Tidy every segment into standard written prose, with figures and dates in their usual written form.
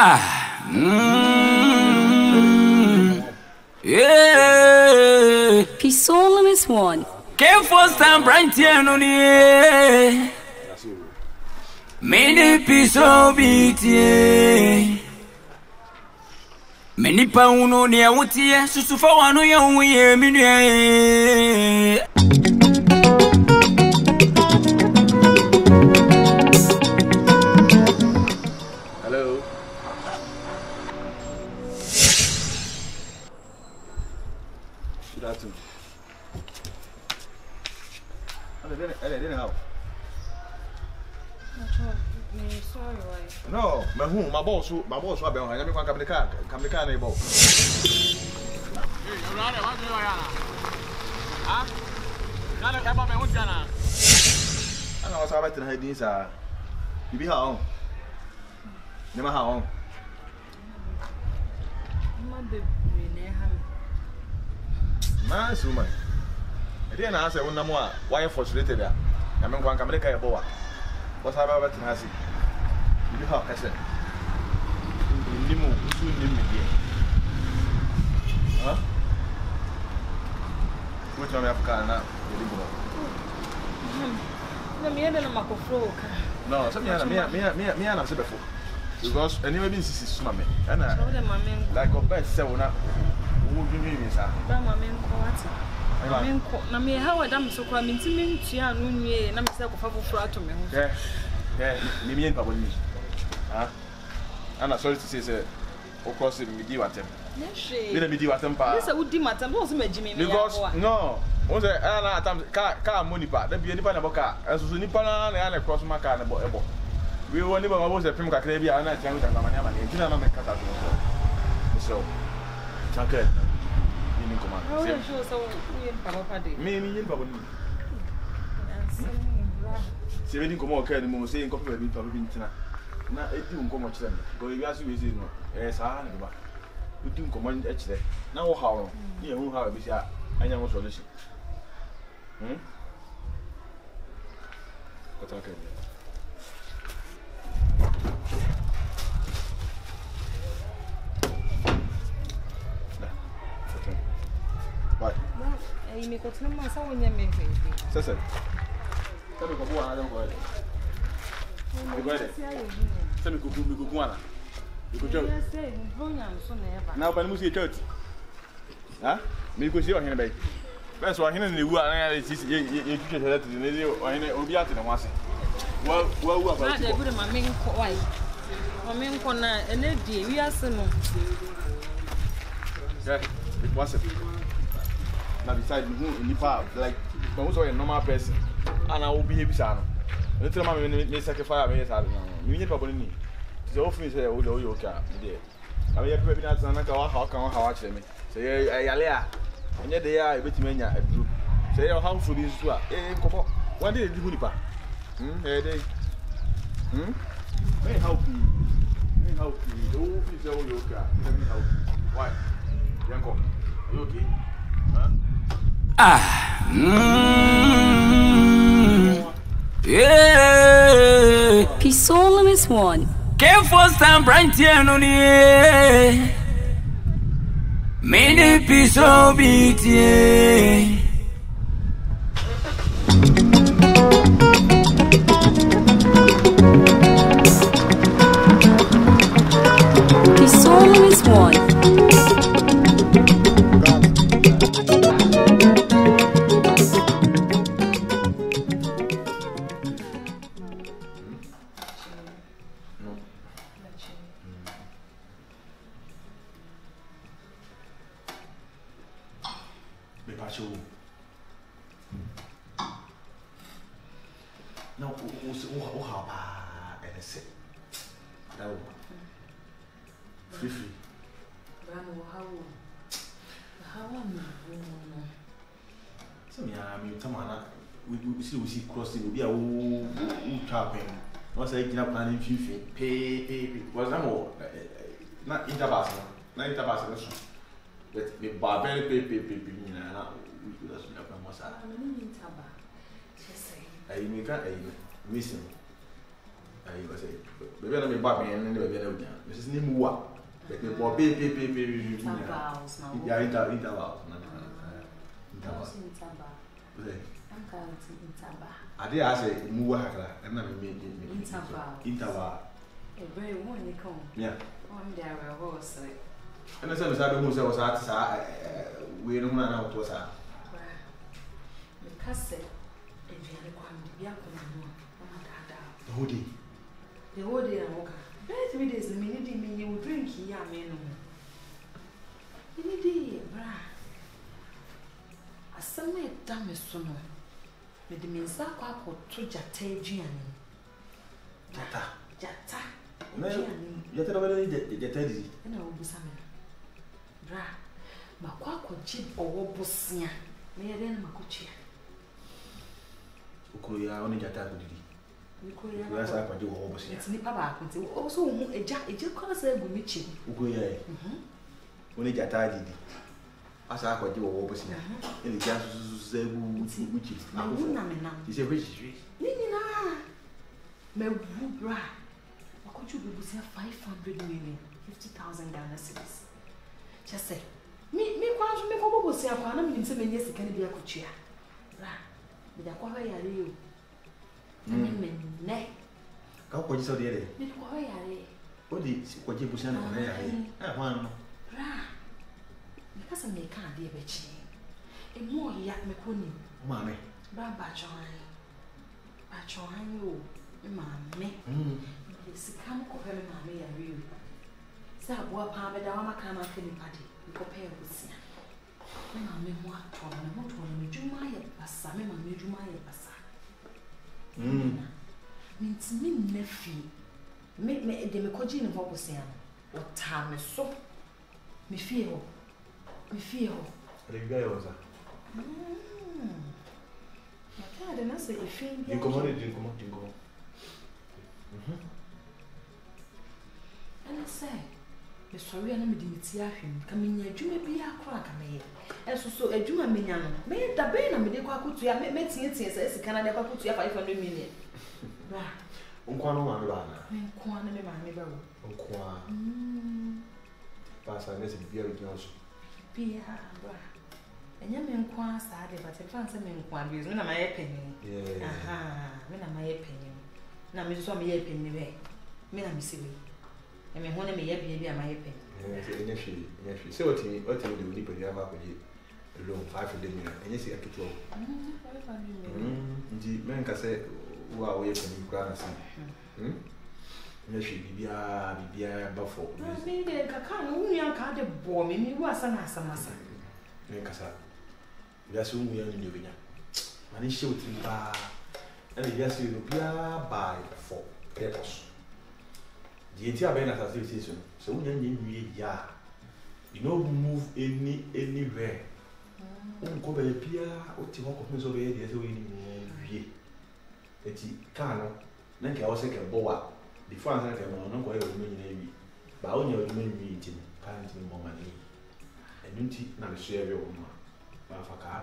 Yeah. Pisolum is one. Came first time bright here on the many piso beat. Many pound on the out here, so for one we hear me. No, my boss, I'm going to come to the car. Come to the car, you're running. What's you have a question. Huh? Which one have car now? No, I'm before. Because anyway, this is my and I like a best seller. Would you mean, sir? I I'm sorry to say, sir. Of course, we do at them. We do at them, but because no, only I car money part. There be any about car. As soon as I cross my car, we only about the Pimka Clavia and I think that I'm a cat. So, thank you. Meaning, Papa, see, we didn't come out carrying more saying, copy with Pavina. Now, it didn't come much then. Go, you ask you, yes, I know. We didn't come on each day. Now, how? You won't have a visit. I know what's solution. But okay. What? You make a trim or someone you make it. Sir, tell me what I don't go ahead. You go ahead. Tell me what you go on. You go joke. Now, but I must get church. Huh? Make you see your hand. That's why I'm in the world. I just get to the lady or in the Obiat and Wassa. Well, I put in my main wife. My main corner and lady, we are some. It was now beside me in the park, like most of a normal person. And I will be beside him. Little man may sacrifice me as I don't know. You never believe me. It's all things I would owe your car. I mean, every night, and I can watch me. Say, Ayala, and yet they are a bit mania at group. Say, how food is what? What did you do? May help you. May help you. All things owe your car. Let me help you. Why? Yanko, are you okay? Huh? Yeah. Pisolum is one. Came first time bright here on the many piso beat. Pisolum is one. But the barber pay na we could have been up and I mean, Taba. Yes, I mean, I missing. I say, baby, I'm a baby, and baby, I'm a Mrs. Nimua. But pay. Intervals now. Yeah, intervals. Intervals. I did ask a Muakra, and I'm making interval. A very warmly come. Yeah. On there, I was like. And I said, I was outside. We don't know what was that. The cassette, and the other one, the other one, the other. The whole day, I woke up. That's me, there's a minute in me, you drink here, I mean. Any day, brah. I sent me a damn sooner. With the Minsaka or two Jate Gianni. Jata, Jata, Jata, already the Teddy, and I will be summoned. Bra, Macaco cheap or Bosia, near then Macuchia. Ukuya only Jata would be. Ukuya, as I could do all Bosia. It's Nipaba, also a jack, a jack connoisseur would meet you. Ukuya, only Jata did. As I could do all Bosia, and the Jasus. Which is my woman, is a rich. Nina, my bra. What could you be with 550,000 Ghana cedis? Just say, me, quite make over was your panam in 7 years. It can be a coachia. With a quarry are you? Nay, how could you so dear? With quarry are you? What is what you push on? I want. Because I make can't be a bitch. A more yak mecuni, mammy. Baba join. Bachoin you, mammy. It's a camco very mammy and you. Sab war palmed down my camera cleaning party, you compare with Sia. Mammy, what one, what one, you do my bassa, mammy, you do my bassa. Means me nephew. Make me a democogin of what was saying. What time is so? Me feel. Me feel. I can't answer if you commanded you come to go. And I say, Mr. Rian, him, coming here, you may be a crack, and so a Juma minion. Made the brain and medical could to have made sense as a Canada could to have 500 million. Unquano, my brother, and Quan and my neighbor. Unquan. Pass, I guess it be a rejoice. Be and you mean quite sad, but I fancy mean quite because when I'm my opinion. Aha, when I'm my opinion. Now, Miss Swami, opinion, me, I'm silly. I mean, one of me, baby, I'm my opinion. Yes, yes, so what you do, people, you have up with you. Alone, 500 million, and you see a control. 500 million. Indeed, men can say, who are away from you, grandson. Yes, she be a buffalo. I mean, I can't only uncard the boy, me, was an answer, master. Casa, yes, we are in New Guinea. And he showed him by and yes, you by for purpose. The entire band has a season, so we need ya. You know, move anywhere. Uncover a pier or Timok of Missouri, there's a way in the Ticano, Nanka was like a boa. The fans are not going to be, but only a meeting, panting more money. And you not a share your woman. Bafacar,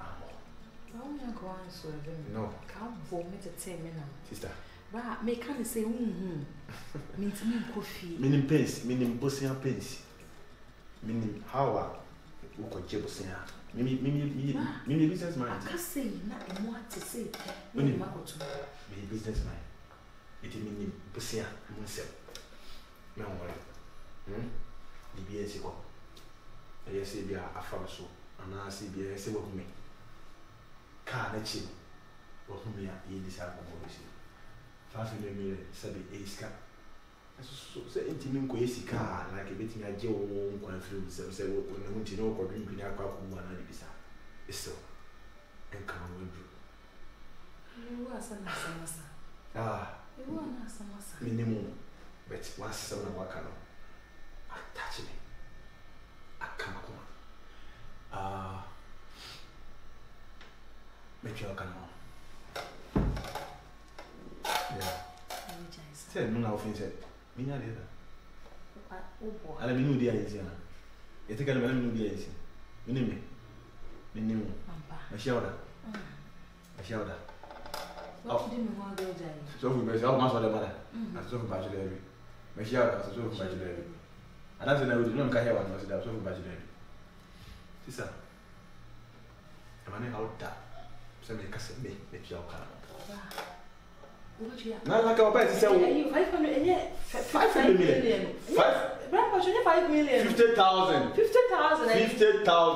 I'm not going so. No, come for me to tell me now, sister. But make I say, means me coffee, meaning pace, meaning Bosnia pace, meaning how I could Jebosia. Mini business man. I can't say nothing more to say. Mini business man. It means Bosnia, Monsieur. No worry. DBS equal. Yes, it be a so, and I see be a civil me. Can't let you. What me are in this album? 500 million, said the ace cap. So, say, intimate quasi car, like a bit in a jail womb, confused themselves when I want to know or drink in a cup of one and bizarre. It's so, and come on with you. You are some master. Ah, you are not some master. Minimum, but once someone walk along, attaching it. Make your canal. Yeah. Say, no, no offense. Me neither. I don't know the idea. You take a minute, the idea. You name me. Me name. I shouted. I shouted. 5 million. 50,000. 50,000. 50,000.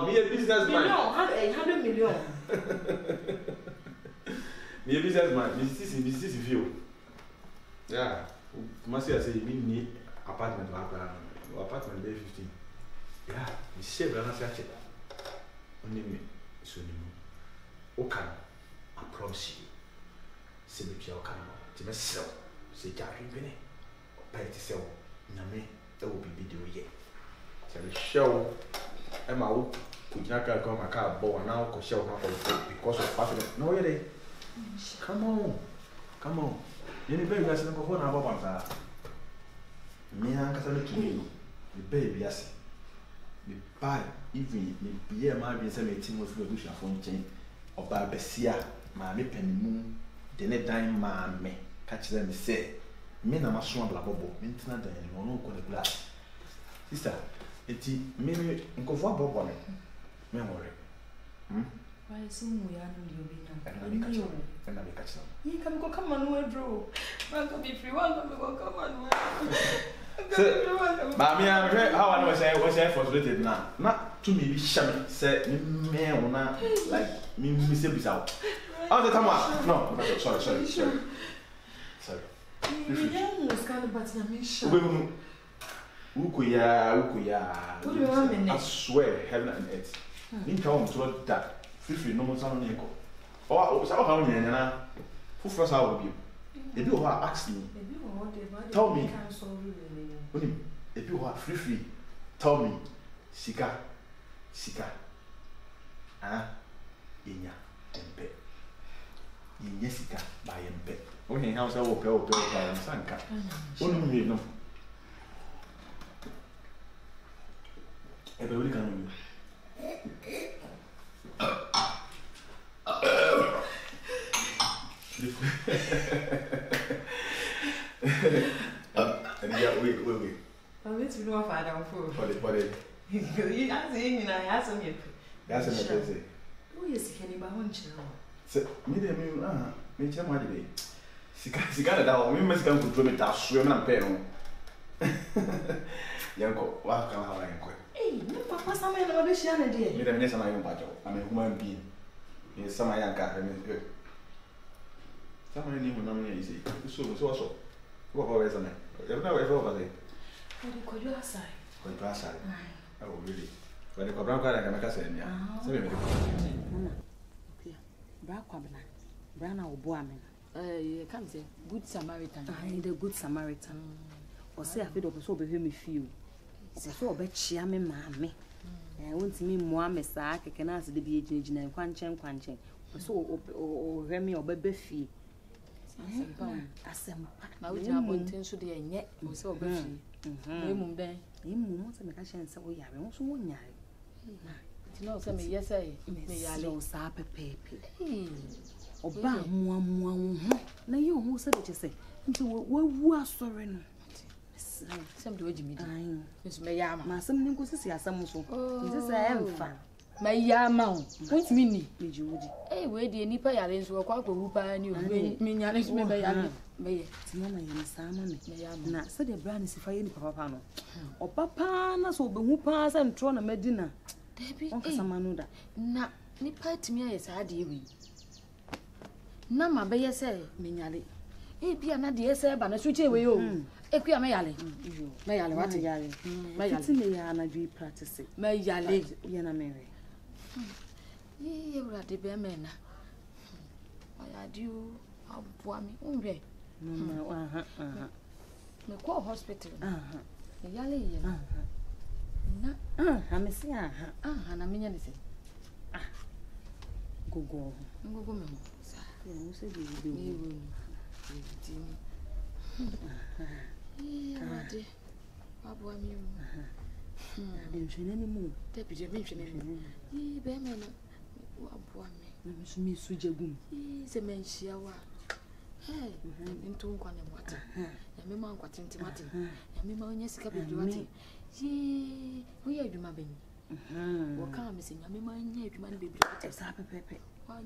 Me a businessman. No, 100 million. Me a businessman. This is view. Yeah. Must say you need apartment. Apartment day 15. Yeah. You save and search it. Only me. So you. Okay. I promise you. See me pay your car. You must sell. See charging penny. Pay to sell. Name. That will be video here. So the show, Emma will put your car on my car, but now could show her because of passion. No, really. Come on, come on. You need baby, I said, go on about one car. Me and Catholic, the baby, yes. The pie, even the beer might be 17 with revolution from chain or Barbesia, my lip and moon, the net dime, my me, catch them, say. Me na mashua blabobo, mintina da yenu ono ko de glass. Sister, eti me nko vo bobo me. Me hore. Why is mu ya no de obi na? Na be catch na. Ye kam ko come no edro. Man ko be free one go come on. Mami am here how I know say we say frustrated now. Na to me bi shame say me una like me say bizarre. How the time was? No, sorry. Sorry. You don't understand about the mission. I swear, heaven and earth. You can't control that. Free, no one's on your call. Oh, so how many? Who first out of you? If you are asking me, tell me. If you are free, tell me. Sika. Ah, inya, empe. Inya sika, by empe. When he has a walk out by Sanka, only no. Everybody can. Wait. I'm going to know if I don't fool. But you are saying, and I asked him. That's another thing. Who is Kenny Bahuncha? Me, the meal, Major Maddy. She got it out. We must come to do it. I'll swim and pay on. Yanko, what can I have? Hey, Papa, some of the shannon did. You don't miss my own battle. I'm a human being. Yes, some I am got. I mean, good. Someone knew no easy. So. What always on it? You've never ever over there. What do you say? What do I say? Oh, really? When the Cobra can make us in here. So we make it. Bracabana. Brana or Boaman. Come say good Samaritan. I need a good Samaritan. Or say I feel the person behave me few. So I bet she am a mammy. I want me more messiah. I can ask the BH and Quanchen. So or Remy or Bebe fee. Assam. My witch mountain should be a net, Monsieur Bebe. Mumbai. You must make a chance. We are also one night. You know, some yes, I may I lose up a paper. Oba mwa na yo ho se de se nti wo wu asore no sem de wo jimi dan nso me ya ma sem ni nko sisi asam so nti se em fa ma ya ma o what me ni meji wudi eh we de nipa yare nso kwa kohu pa ni o me nyare nso me ba ya me ye ti mama ye sama me ya na se de brand si fa ye ni papa no o papa na so be hu pa se ntro na medina debi onka sama no da na nipa timi aye sa de wi na ma be yese menyale e bia na de yese ba na suche we yo ekua me yale yo me yale wate yale me yale tini ya na dwi practice me yale ye na mere ye bra de be me na oya diu abua mi unbe no aha me ko hospital aha yale ye na aha me se aha na menya ni se ah gogo me ho não sei de onde ah boa minha não sei nem como te pedi me sei nem e bem não boa minha não me sujeito se me enchia o into one water. And Mamma got into Martin, and Mamma Yesica Bedouin. Yea, we are you, my baby. What come is in your memory, you might be happy.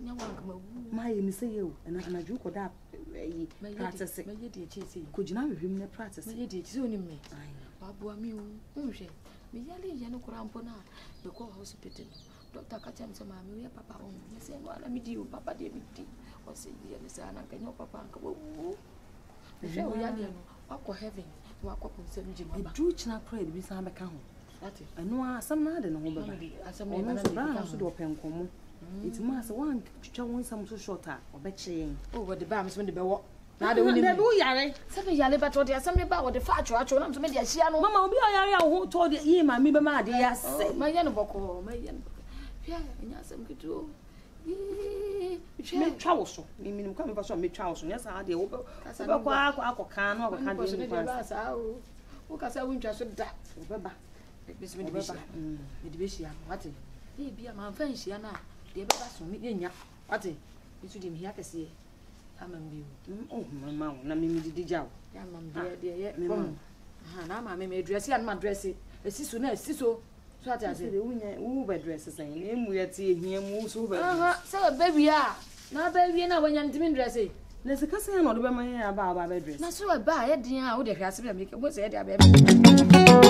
No one, my Miss you, and I do call up. My practice, my lady, could you not be practice? My lady, it's only me. Babu, Muse, Miyali, Yano Crampona, the call hospital. Dr. Kacham's mammy, Papa, you say, well, I meet you, Papa, David, or say, dear son, I can know Papa. Michelle Yanian, walk for heaven, walk up on 7 Jim. I do not pray, Miss Amacam. And no, some other nobody, as a man of Brown's door pen como. It's master one, chow some so shorter, or betching over the bams when the bell. Now the women do yarry. Some yarry, but what they are something about the fat church, or I'm to make a share. Mamma, be a yarry who told ye, my mima, my yes, my yanaboko, my yan. Yeah, and yes, I'm good too. Charles, meaning coming for some Charles, yes, I do. Because I don't walk or can or can't do it. Because I wouldn't just that. Miss Midwisha, Midwisha, what it? He be a man fancy, and I, dear Basso, meeting ya. What it? It's with him here, I see. I'm a mew. Oh, mamma, Nammy, did you? Yam, dear, yet, mamma. Hannah, I may dress and my dressy. A sister, so. So I said, Uber dresses, and him we are seeing him moves over. So, baby, ah, now, baby, and I when you're doing dressy. There's a cousin or the woman about our bedress. That's so I buy it, dear. I would have asked me, what's it, baby? Oh.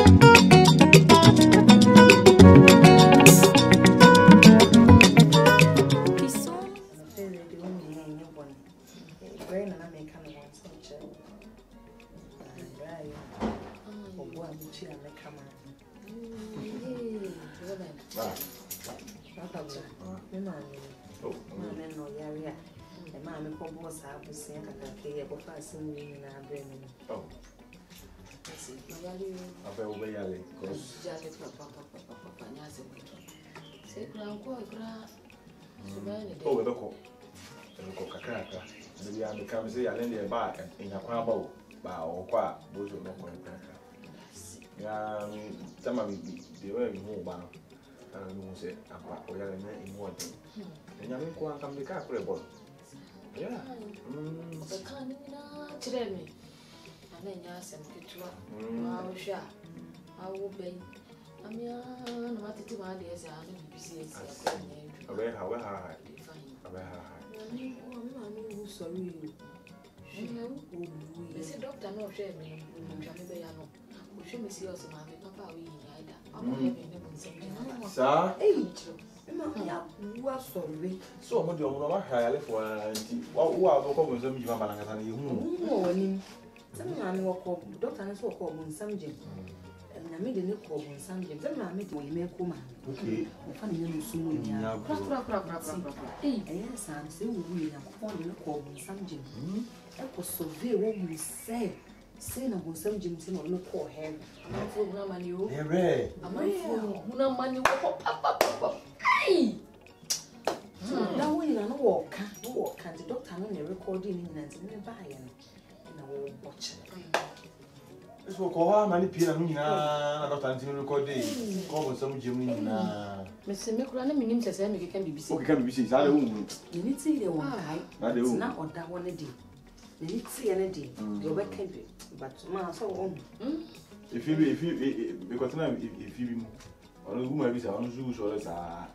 Oh, Kakaka, maybe I become say I lend your back and in a crumble, bow, quack, bozo, no one cracker. Some of the very move bound, and I say, I'm quite well in one thing. And young one can be calculable. Yeah, I can't tell me. And then you ask him to I will be. I mean, what it is, I don't be aware how high. I'm sorry. Doctor, no shame. We see us, Papa, we either. I'm having sir, what's so much of her for what you are you Doctor, and so called some Jim. And I made a new call on some Jim. Then I made my woman. Okay, I'm soon. Yes, I'm so weary. I'm calling a call on some Jim. That was so very woman said. Say, I some Jim, or no call him. I'm not for Ramanu. I'm not for Ramanu. Hey! That way, I walk. Can't the doctor only recording in and buying? Watch. It's what call many people not until recording. Call some Jimmy. Mr. Micron, meaning to say, we can be busy. I don't see the one high. Not on that one a day. You need see any day. You're back, but man, so on. If you, because now if you or the woman is on Zeus or as I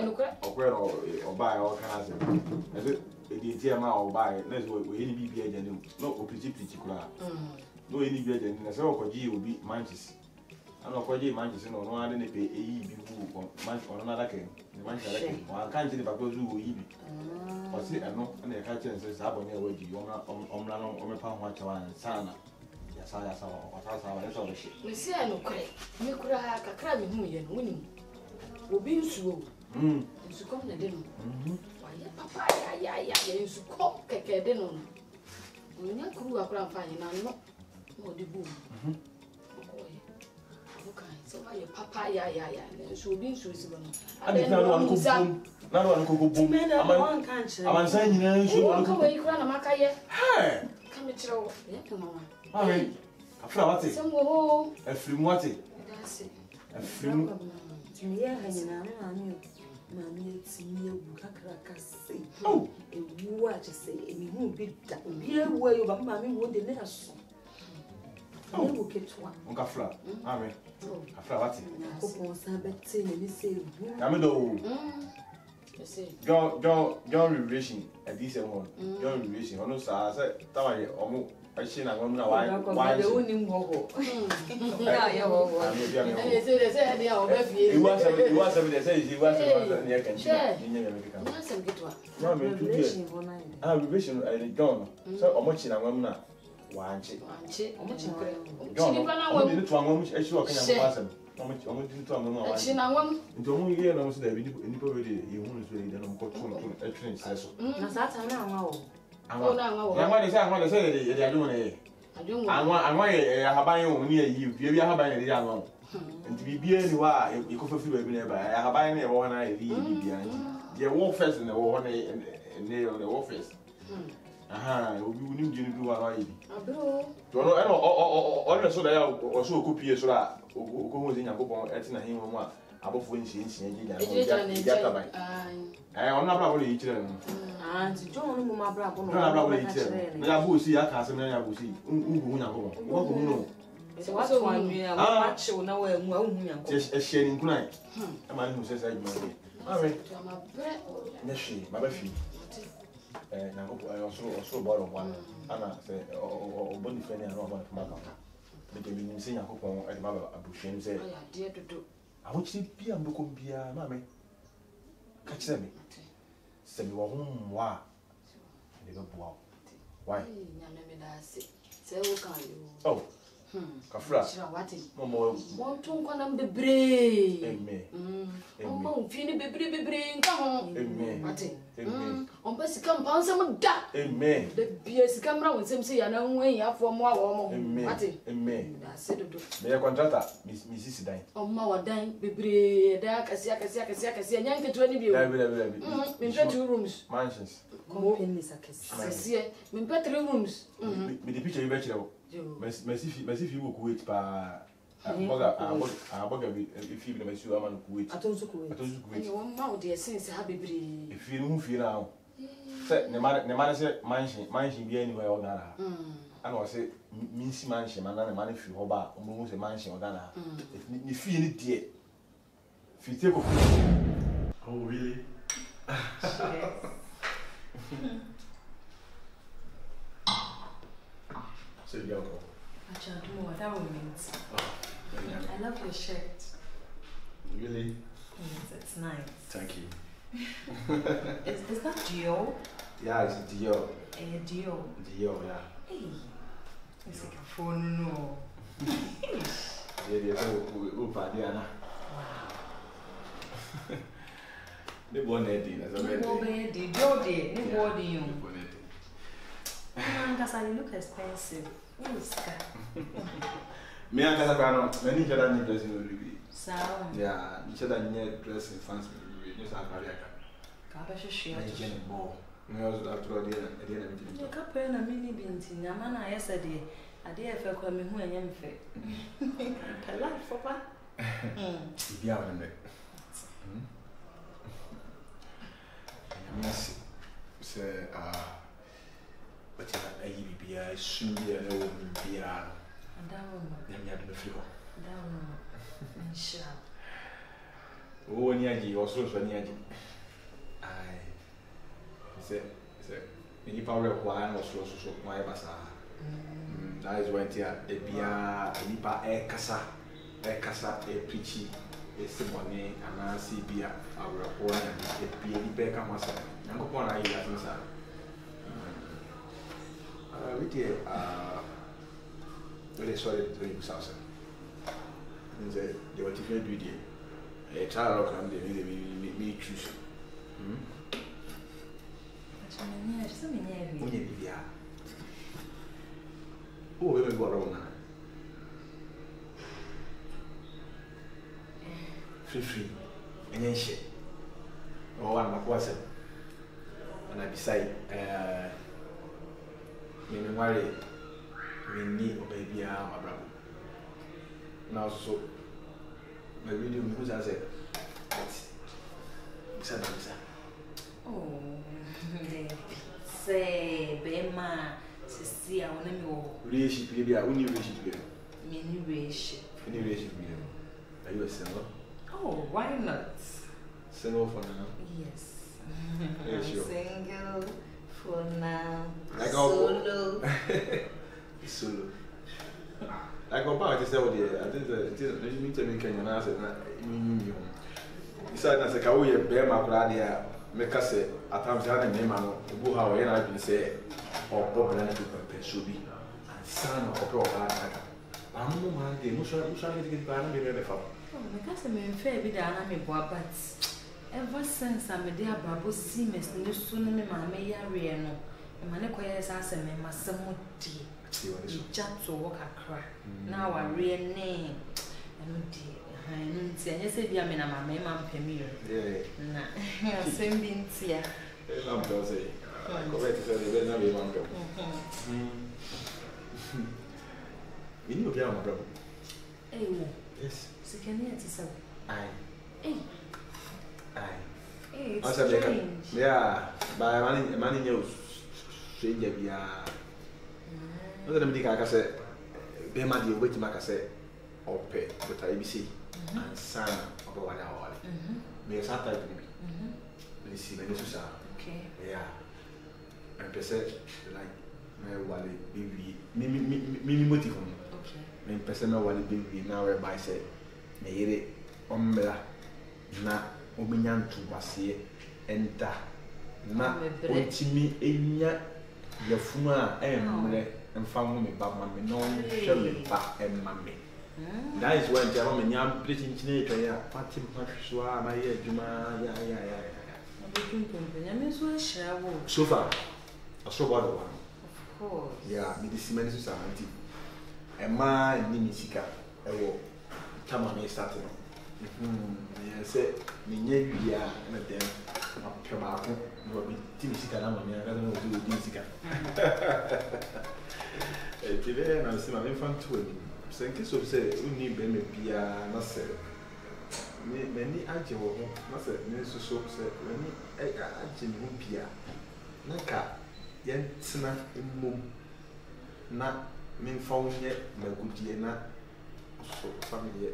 look at or buy all kinds of. It is now by let's wait. We any be agent, no particular. No any be agent, and so for G will be Manchester. I know for G Manchester, no, I didn't pay AEB on another game. The Manchester, I can't see the Bacozu will eat. But see, I know, and the catcher says, I will never do you on Rano or Pound Watcher and Sana. Yes, I saw what I saw. That's all the ship. Monsieur, I look at you could have a crabby million winning. Will be so. To come the dinner. Papa, I used to cook a dinner. When you grew up, grandfather, and I'm not more the boom. Okay, so why your papa, and so being so is one. I didn't know one who's done. Not one who could boom. I'm one country. I'm saying, you want to go away, Grandamacaya. Hey, come it all. I mean, I forgot it. Some go a flimwatty. That's it. A flim. Yeah, I knew. Oh, what say? Your revelation at this one. Your revelation. I know, sir. I said, why they won't even go. They I also borrow one, Anna said, or Bonifay and Robert Mabaka. But you've been seeing a coupon at Mabba Abushin said, dear to do. I would see Pia Bukumbia, mammy. Catch them. Send you home, why? Why? Oh, Kafra, no more. Won't come be brave. Amen. Oh, Finny be brave, come home. Amen. Amen. On Bessie come on some of that. Amen. The beers come round with him, say, I don't weigh up for more or more. Amen. Amen. I said, they are contractor, Mrs. Dine. Oh, Mawa Dine, be brave, dark, a sack, a sack, a sack, a sack, a young twenty view. In 2 rooms. Mansions. Go in, Miss Akis. I see it. In 3 rooms. With the picture you bet you. Mas if you will wait, but if you miss you, I want to wait. I don't wait. No, dear, since happy breed. If you move here now, set the manager mansion be anywhere or Dana. And I say, Missy Mansion, and a man if you hoba, almost a mansion or Dana. If you need it, if you take off. Oh, really? That one means. I love your shirt. Really? Yes, it's nice. Thank you. Is that Dior? Yeah, it's Dior. Dior. Dior, yeah. Hey, it's like a phone, no. Wow. The bonnet, that's a bonnet. Dior, look expensive. Me and Casacano, many other new dressing will be. Yeah, each other near dressing fans will be. Yes, I'm very happy. I can't ball. No, after a dinner, I didn't mean to. A couple and a mini binting, a man I yesterday. I dare feel coming who I am fit. I love for what? Be out in there. Yes, sir. But I be a senior woman, dear. And that woman, then you have the floor. Down, sure. Oh, Niagi, or so, Niagi. I said, any power of wine or so, so, my bassa. That is when dear, a beer, a nipa, a cassa, a preachy, a simone, and a sea beer, our wine, a beer, Becca, myself. Uncle Pona, you have answered. We saw it during Sousa. And they were different with you. A child can be made choose. Oh, we go wrong. Free, and then she. Oh, I'm a person. And I beside. Memory, we need a baby. I'm a bravo. Now, so my video, who's as it? Senta, Lisa. Oh, say, Bema, Sissy, I want to know. Relationship, baby, I only relationship with you. Many relationship. Any relationship with you. Are you a single? Oh, why not? Single for now? Yes. I'm single for now. Like solo. Solo. Like my parents said, I think the meet me can answer. He said, I said, I will bear my brother, make us at times had a name, and who how I can say, or Bob and I should be. Son of God, I'm no one day, who shall get by and be ready for? Because I'm in fair with the army, but ever since I'm a dear Babu Seamus, no sooner me, my Mariano, and my acquaintance answer me, my son just to walk a crack. Now I real name. I said, I mean, I'm a premier. Yeah, same being here. I'm going to say, I'm going to say, I'm going to say, you know, I'm going to yes. So can you answer? Aye. Aye. Aye. It's strange. Yeah, but I'm not in your stranger. Not that I'm I say, be mad you wait I say, or pay, but I ABC and sign up about 1 hour. May I start typing me? Let see, let me see. Okay. Yeah. And person like my wallet, baby, me motive on me. Okay. My personal wallet, baby, now whereby I say, may it umbrella, na ominian to bassier, enter, na ultimi, enya, your fuma, and and found me by my non shelling back and mammy. That is when German young preaching teenager, Patty Pashua, my dear Juma, so far, I saw one. Of course, yeah, me the cement society. And my Nimisika, a war. Tamami started. Yes, me, yeah, and then Pamaco, will be Timisica, and I don't know who Timisica. Today, I see my infant twin. Thank you, say, we need Benny Pia, not said. Many actual, not said, Mr. Soap said, many actual Pia. Naka, yet sinner in moon. Not men found yet, my good year, not so family yet.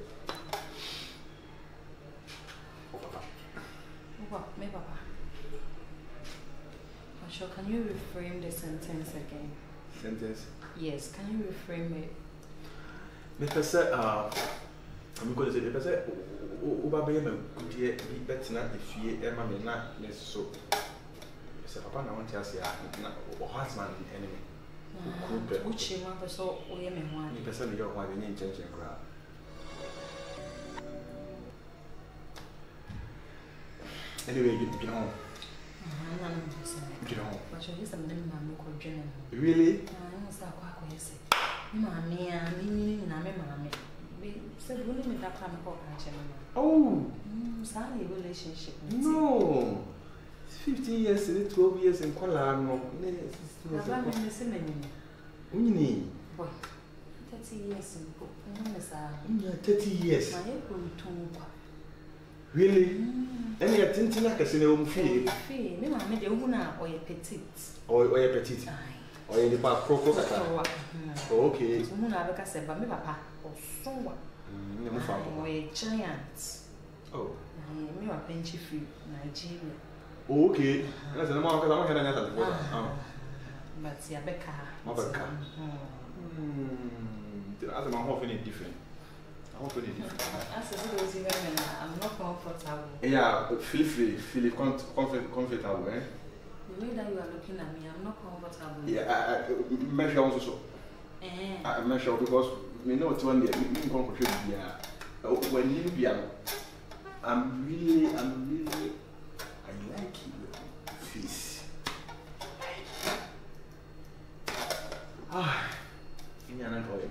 Oh, Papa. What, my Papa? Sure, can you reframe the sentence again? Sentence? Yes, can you reframe it? I'm going to say, I said, good year, be better than if you ever may not less so. Mr. Papa, I want to ask you, or husband, enemy. Which you want to so, or you may want to person your wife in change and grab. Anyway, you know. Really? Oh, relationship. No, 50 years, 12 years in Colorado. 30 years in 30 years. Really? And you are thinking like a single fee. No, I made a woman or a petite. Or a petite. Or a department crocodile. Okay. Munabaka said, but me papa or someone. Or a giant. Oh. You are pinchy free, Nigeria. Okay. That's an amount of another water. But Yabeka. Mabaka. The other one often is different. I'm not comfortable. Yeah, feel comfortable, eh? The way that you are looking at me, I'm not comfortable. Yeah, I measure also. I measure because we know it's one day. When you be, I'm really, I like your face. Ah, you are not going.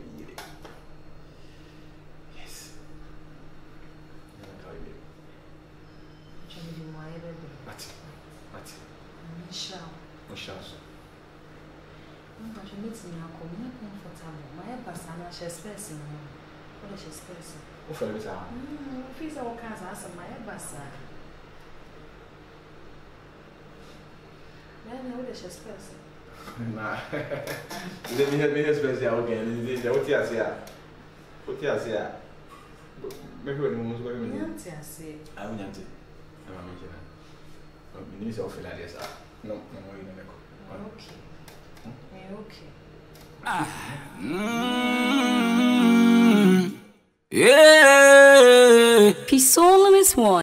What is your space? Oh, for the time. Please, I will cast us on my bassa. didn't know this was expensive. Nah. Let me help me expensive again. What you say? What you say? Maybe when you go to me. What you say? I'm not. I'm not sure. I'm not sure. No, I'm not sure. Okay. Okay. Ah. Yeah. Pisolum is one.